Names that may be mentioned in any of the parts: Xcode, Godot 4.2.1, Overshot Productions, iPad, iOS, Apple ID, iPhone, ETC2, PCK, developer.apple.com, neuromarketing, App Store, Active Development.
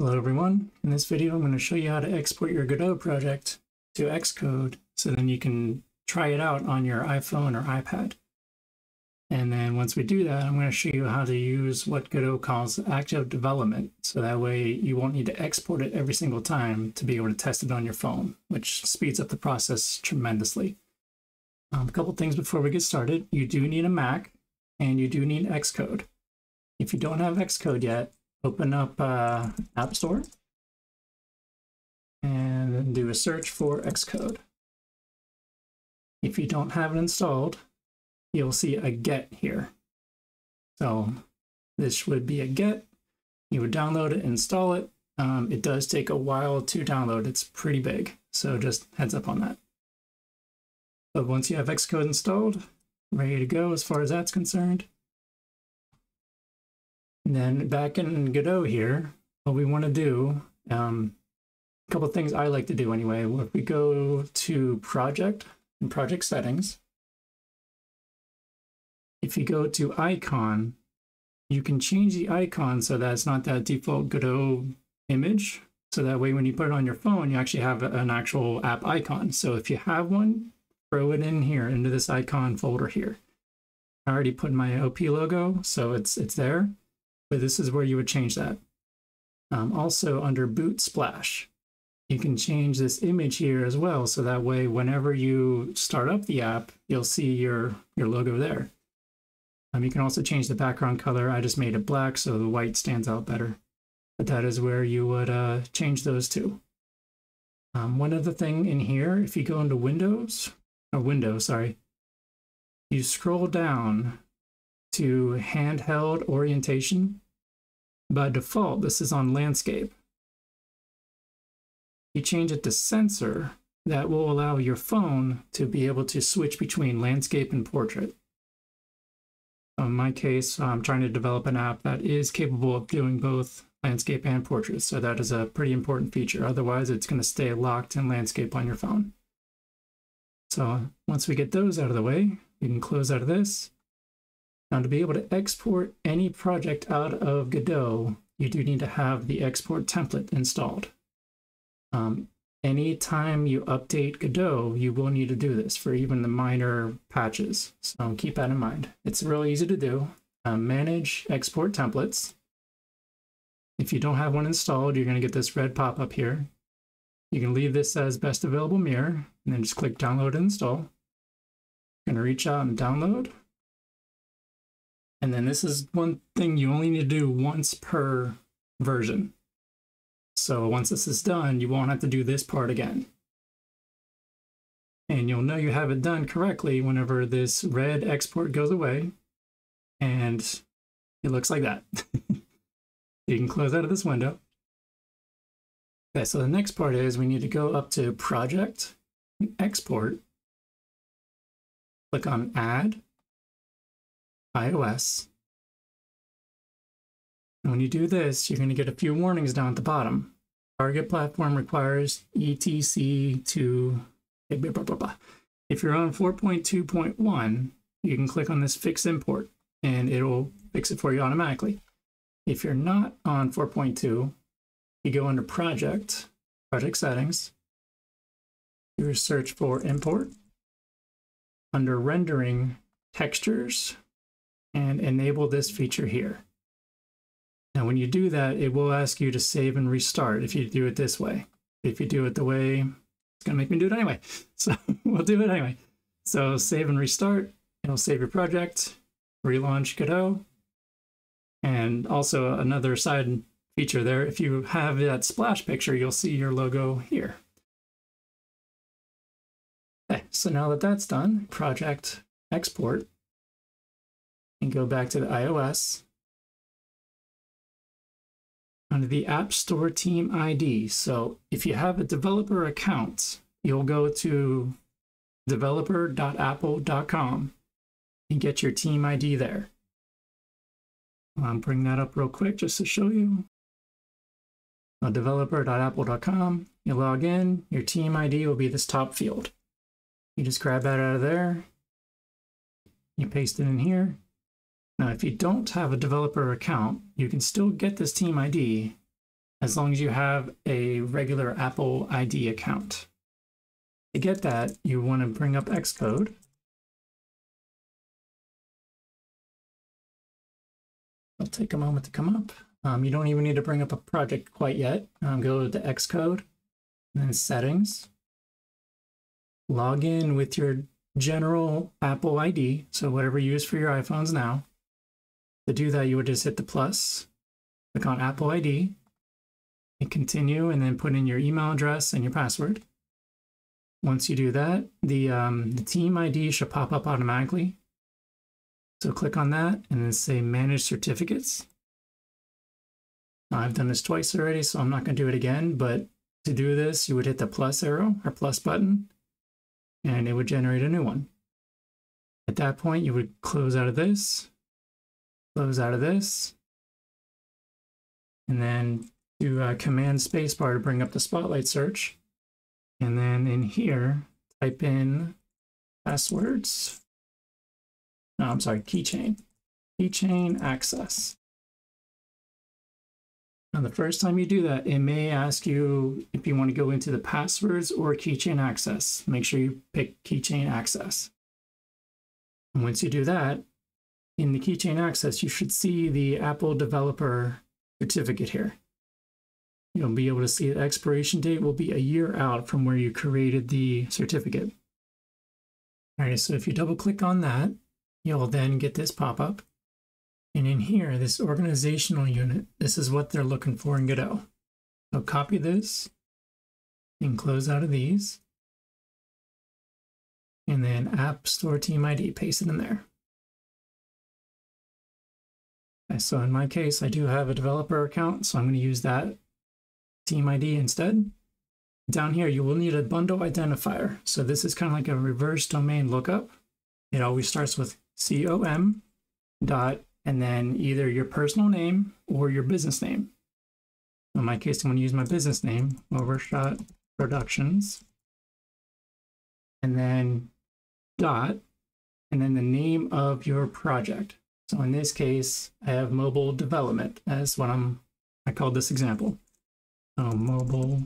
Hello everyone, in this video I'm going to show you how to export your Godot project to Xcode so then you can try it out on your iPhone or iPad. And then once we do that, I'm going to show you how to use what Godot calls active development, so that way you won't need to export it every single time to be able to test it on your phone, which speeds up the process tremendously. A couple things before we get started. You do need a Mac and you do need Xcode. If you don't have Xcode yet, open up App Store and then do a search for Xcode. If you don't have it installed, you'll see a get here. So this would be a get. You would download it, install it. It does take a while to download. It's pretty big, so just heads up on that. But once you have Xcode installed, ready to go as far as that's concerned. And then back in Godot here, what we want to do, a couple of things I like to do anyway. If we go to Project and Project Settings, if you go to Icon, you can change the icon so that it's not that default Godot image. So that way when you put it on your phone, you actually have an actual app icon. So if you have one, throw it in here, into this icon folder here. I already put my OP logo, so it's there. But this is where you would change that. Also under Boot Splash, you can change this image here as well. So that way, whenever you start up the app, you'll see your logo there. You can also change the background color. I just made it black, so the white stands out better. But that is where you would change those two. One other thing in here, if you go into Windows, you scroll down to handheld orientation. By default, this is on landscape. You change it to sensor, that will allow your phone to be able to switch between landscape and portrait. In my case, I'm trying to develop an app that is capable of doing both landscape and portrait, so that is a pretty important feature. Otherwise, it's going to stay locked in landscape on your phone. So once we get those out of the way, we can close out of this. Now, to be able to export any project out of Godot, you do need to have the export template installed. Anytime you update Godot, you will need to do this for even the minor patches. So keep that in mind. It's really easy to do. Manage export templates. If you don't have one installed, you're going to get this red pop-up here. You can leave this as best available mirror, and then just click download and install. You're going to reach out and download. And then this is one thing you only need to do once per version. So once this is done, you won't have to do this part again. And you'll know you have it done correctly whenever this red export goes away. And it looks like that. You can close out of this window. Okay, so the next part is we need to go up to Project, Export. Click on Add, iOS. And when you do this, you're going to get a few warnings down at the bottom. Target platform requires ETC2, blah, blah, blah, blah. If you're on 4.2.1, you can click on this Fix Import, and it will fix it for you automatically. If you're not on 4.2, you go under Project, Project Settings, do a search for Import, under Rendering, Textures, and enable this feature here. Now, when you do that, it will ask you to save and restart if you do it this way. If you do it the way, it's going to make me do it anyway. So we'll do it anyway. So save and restart. It'll save your project, relaunch Godot. And also another side feature there, if you have that splash picture, you'll see your logo here. Okay, so now that that's done, Project, Export, and go back to the iOS. Under the App Store Team ID. So if you have a developer account, you'll go to developer.apple.com and get your team ID there. I'll bring that up real quick just to show you. Developer.apple.com, you log in, your team ID will be this top field. You just grab that out of there, you paste it in here. Now, if you don't have a developer account, you can still get this team ID, as long as you have a regular Apple ID account. To get that, you want to bring up Xcode. It'll take a moment to come up. You don't even need to bring up a project quite yet. Go to Xcode, and then Settings. Log in with your general Apple ID, so whatever you use for your iPhones now. To do that, you would just hit the plus, click on Apple ID, and continue, and then put in your email address and your password. Once you do that, the team ID should pop up automatically. So click on that, and then say Manage Certificates. I've done this twice already, so I'm not going to do it again, but to do this, you would hit the plus arrow or plus button, and it would generate a new one. At that point, you would close out of this, close out of this, and then do a command spacebar to bring up the Spotlight search. And then in here, type in passwords. No, I'm sorry, keychain. Keychain access. Now, the first time you do that, it may ask you if you want to go into the passwords or keychain access. Make sure you pick keychain access. And once you do that, in the keychain access, you should see the Apple developer certificate here. You'll be able to see the expiration date will be a year out from where you created the certificate. All right, so if you double click on that, you'll then get this pop-up. And in here, this organizational unit, this is what they're looking for in Godot. So copy this and close out of these. And then App Store Team ID, paste it in there. Okay, so in my case, I do have a developer account, so I'm going to use that Team ID instead. Down here, you will need a bundle identifier. So this is kind of like a reverse domain lookup. It always starts with com dot and then either your personal name or your business name. In my case, I'm going to use my business name, Overshot Productions, and then dot, and then the name of your project. So in this case, I have mobile development as what I called this example. So mobile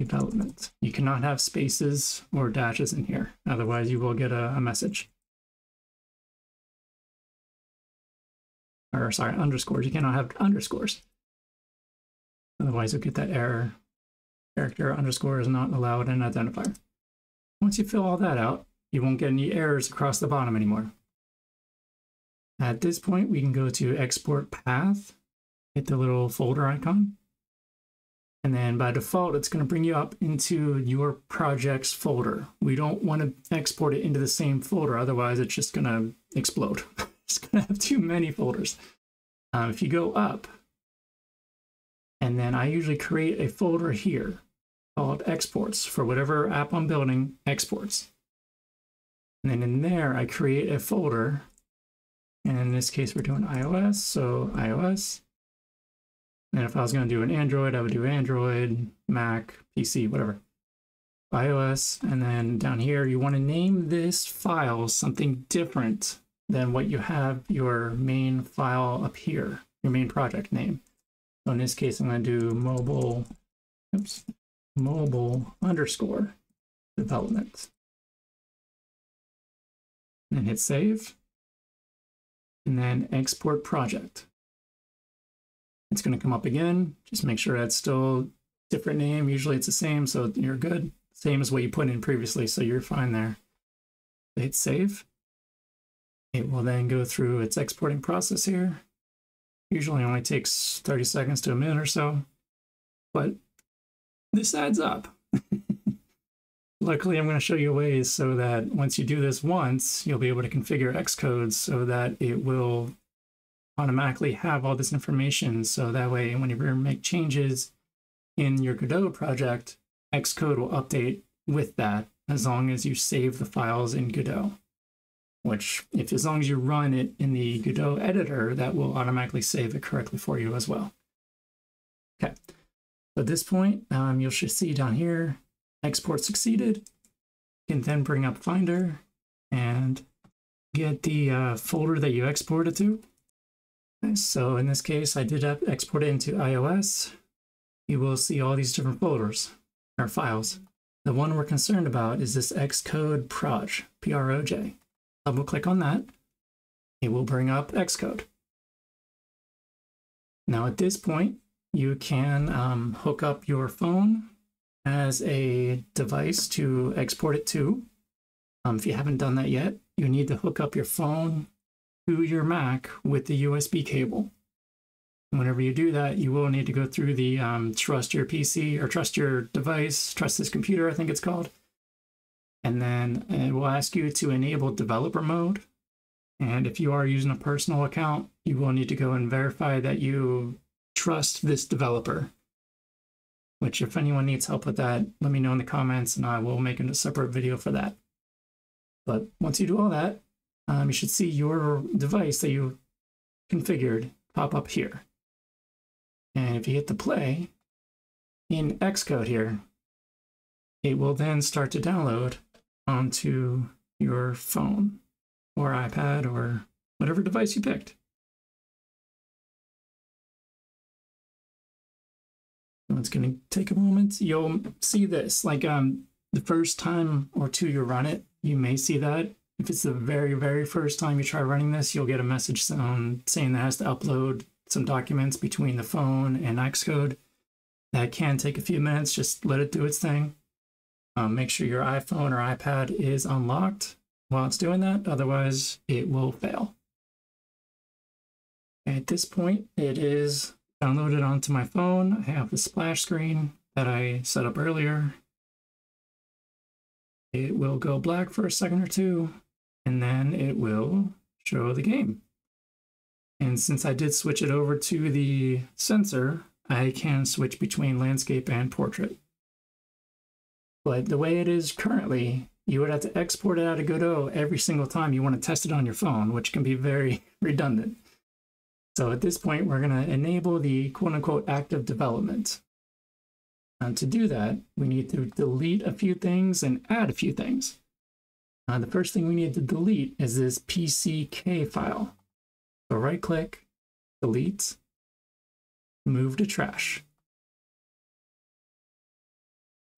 development. You cannot have spaces or dashes in here, otherwise you will get a message. Or sorry, underscores. You cannot have underscores. Otherwise you'll get that error. Character underscore is not allowed in identifier. Once you fill all that out, you won't get any errors across the bottom anymore. At this point, we can go to export path, hit the little folder icon. And then by default, it's going to bring you up into your projects folder. We don't want to export it into the same folder. Otherwise, it's just going to explode. It's going to have too many folders. If you go up, and then I usually create a folder here called exports for whatever app I'm building, exports. And then in there, I create a folder. And in this case, we're doing iOS, so iOS. And if I was going to do an Android, I would do Android, Mac, PC, whatever. iOS, and then down here, you want to name this file something different than what you have your main file up here, your main project name. So in this case, I'm going to do mobile, mobile underscore development. And hit save. And then export project. It's going to come up again. Just make sure that's still different name. Usually it's the same, so you're good. Same as what you put in previously, so you're fine there. Hit save. It will then go through its exporting process here. Usually only takes 30 seconds to a minute or so, but this adds up. Luckily, I'm going to show you ways so that once you do this once, you'll be able to configure Xcode so that it will automatically have all this information, so that way when you make changes in your Godot project, Xcode will update with that, as long as you save the files in Godot, which as long as you run it in the Godot editor, that will automatically save it correctly for you as well. Okay, so at this point, you should see down here, export succeeded. You can then bring up Finder and get the folder that you exported to. So in this case, I did export it into iOS. you will see all these different folders or files. The one we're concerned about is this Xcode proj, P-R-O-J. Double click on that. It will bring up Xcode. Now at this point, you can hook up your phone as a device to export it to. If you haven't done that yet, you need to hook up your phone to your Mac with the USB cable. And whenever you do that, you will need to go through the trust your PC or trust your device, trust this computer, I think it's called. And then it will ask you to enable developer mode. And if you are using a personal account, you will need to go and verify that you trust this developer. Which, if anyone needs help with that, let me know in the comments and I will make a separate video for that. But once you do all that, you should see your device that you configured pop up here. And if you hit the play in Xcode here, it will then start to download onto your phone or iPad or whatever device you picked. So it's going to take a moment. You'll see this, like the first time or two you run it, you may see that. If it's the very, very first time you try running this, you'll get a message saying that it has to upload some documents between the phone and Xcode. That can take a few minutes. Just let it do its thing. Make sure your iPhone or iPad is unlocked while it's doing that. Otherwise, it will fail. At this point, it is downloaded onto my phone. I have the splash screen that I set up earlier. It will go black for a second or two, and then it will show the game. And since I did switch it over to the sensor, I can switch between landscape and portrait. But the way it is currently, you would have to export it out of Godot every single time you want to test it on your phone, which can be very redundant. So at this point, we're going to enable the quote-unquote active development. And to do that, we need to delete a few things and add a few things. The first thing we need to delete is this PCK file. So right-click, delete, move to trash.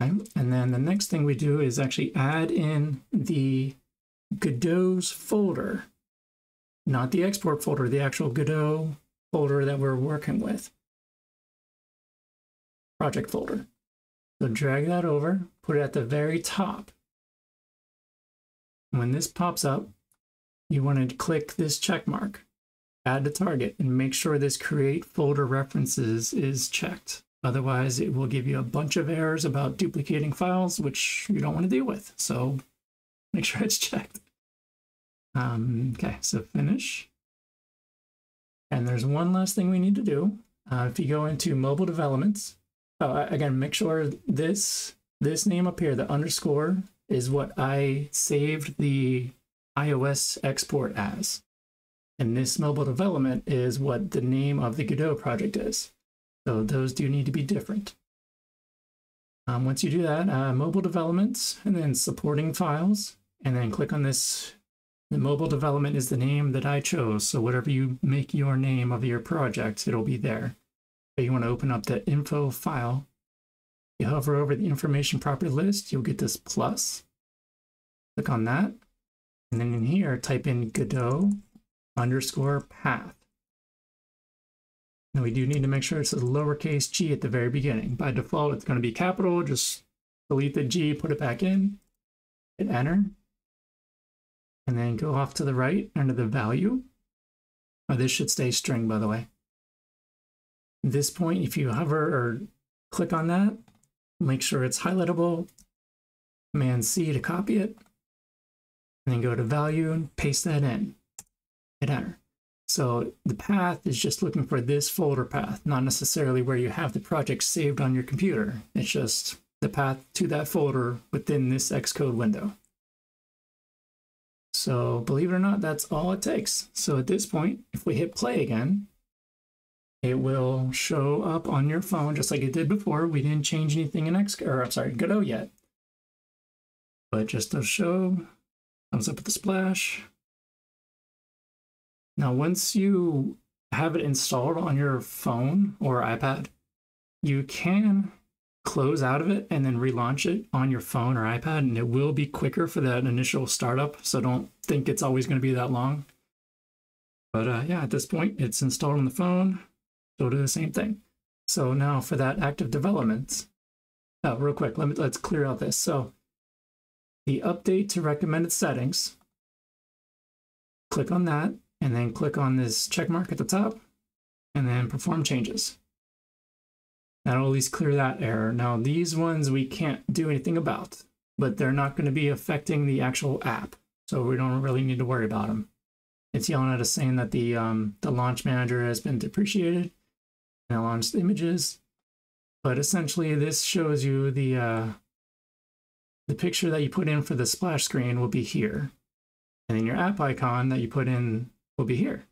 Okay. And then the next thing we do is actually add in the Godot's folder, not the export folder, the actual Godot folder that we're working with, project folder. So drag that over, put it at the very top. When this pops up, you want to click this check mark, add to target, and make sure this create folder references is checked. Otherwise, it will give you a bunch of errors about duplicating files, which you don't want to deal with. So make sure it's checked. Okay, so finish. And there's one last thing we need to do. If you go into mobile developments, again, make sure this name up here, the underscore, is what I saved the iOS export as. And this mobile development is what the name of the Godot project is. So those do need to be different. Once you do that, mobile developments, and then supporting files, and then click on this. The mobile development is the name that I chose. So whatever you make your name of your project, it'll be there. But you want to open up the info file. You hover over the information property list, you'll get this plus. Click on that. And then in here, type in Godot underscore path. Now we do need to make sure it's a lowercase g at the very beginning. By default, it's going to be capital. Just delete the g, put it back in, hit enter. And then go off to the right under the value. Oh, this should stay string, by the way. At this point, if you hover or click on that, make sure it's highlightable, Command C to copy it, and then go to value and paste that in, hit enter. So the path is just looking for this folder path, not necessarily where you have the project saved on your computer. It's just the path to that folder within this Xcode window. So believe it or not, that's all it takes. So at this point, if we hit play again, it will show up on your phone just like it did before. We didn't change anything in Godot yet. But just to show, comes up with the splash. Now, once you have it installed on your phone or iPad, you can close out of it and then relaunch it on your phone or iPad, and it will be quicker for that initial startup. So don't think it's always going to be that long. But yeah, at this point, it's installed on the phone. It'll do the same thing. So now for that active development, oh, real quick, let's clear out this. So the update to recommended settings, click on that, and then click on this check mark at the top, and then perform changes. That'll at least clear that error. Now these ones we can't do anything about, but they're not going to be affecting the actual app. So we don't really need to worry about them. It's yelling at us saying that the launch manager has been deprecated, and I launched images. But essentially this shows you the picture that you put in for the splash screen will be here. And then your app icon that you put in will be here.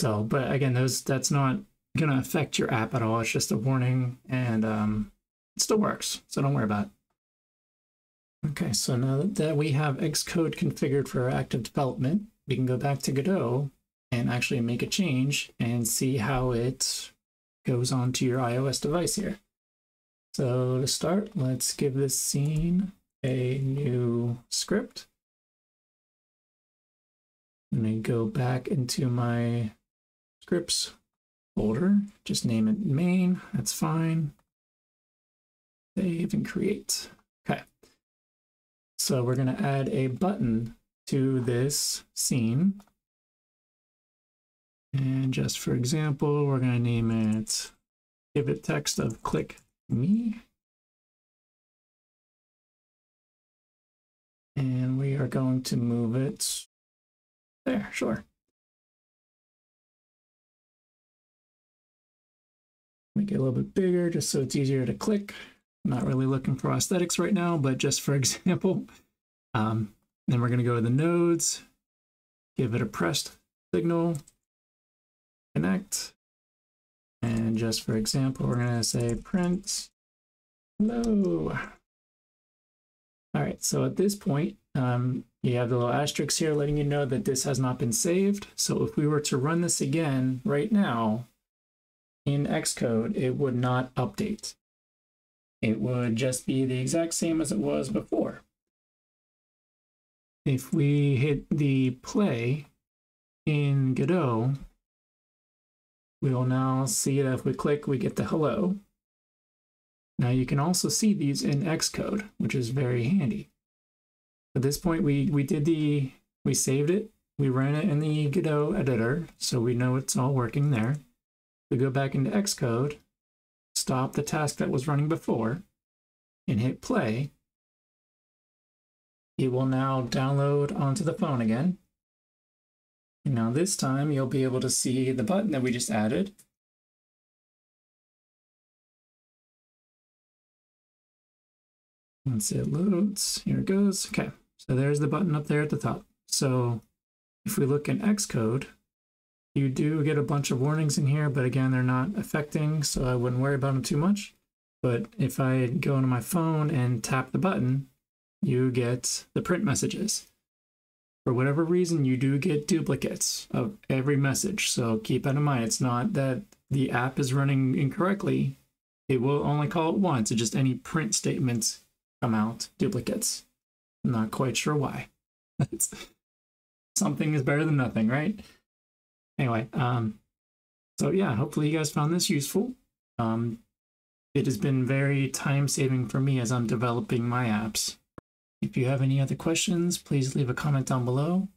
So, but again, that's not going to affect your app at all. It's just a warning, and it still works. So don't worry about it. Okay, so now that we have Xcode configured for active development, we can go back to Godot and actually make a change and see how it goes onto your iOS device here. So to start, let's give this scene a new script. I'm going to go back into my scripts folder, just name it main, that's fine. Save and create. Okay. So we're going to add a button to this scene. And just for example, we're going to name it, give it text of click me. And we are going to move it there, sure. Make it a little bit bigger just so it's easier to click. I'm not really looking for aesthetics right now, but just for example. Then we're going to go to the nodes, give it a pressed signal, connect. And just for example, we're going to say print hello. All right, so at this point, you have the little asterisk here letting you know that this has not been saved. So if we were to run this again right now in Xcode, it would not update. It would just be the exact same as it was before. If we hit the play in Godot, we will now see that if we click, we get the hello. Now you can also see these in Xcode, which is very handy. At this point, we saved it, we ran it in the Godot editor, so we know it's all working there. We go back into Xcode, stop the task that was running before, and hit play. It will now download onto the phone again. Now this time you'll be able to see the button that we just added. Once it loads, here it goes. Okay, so there's the button up there at the top. So if we look in Xcode, you do get a bunch of warnings in here, but again, they're not affecting, so I wouldn't worry about them too much. But if I go into my phone and tap the button, you get the print messages. For whatever reason, you do get duplicates of every message, so keep that in mind. It's not that the app is running incorrectly. It will only call it once. It's just any print statements come out duplicates. I'm not quite sure why. Something is better than nothing, right? Anyway, so yeah, hopefully you guys found this useful. It has been very time-saving for me as I'm developing my apps. If you have any other questions, please leave a comment down below.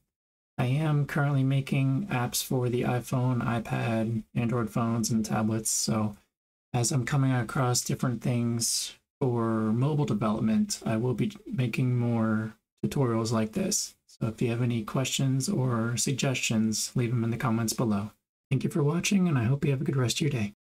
I am currently making apps for the iPhone, iPad, Android phones, and tablets. So as I'm coming across different things for mobile development, I will be making more tutorials like this. So if you have any questions or suggestions, leave them in the comments below. Thank you for watching, and I hope you have a good rest of your day.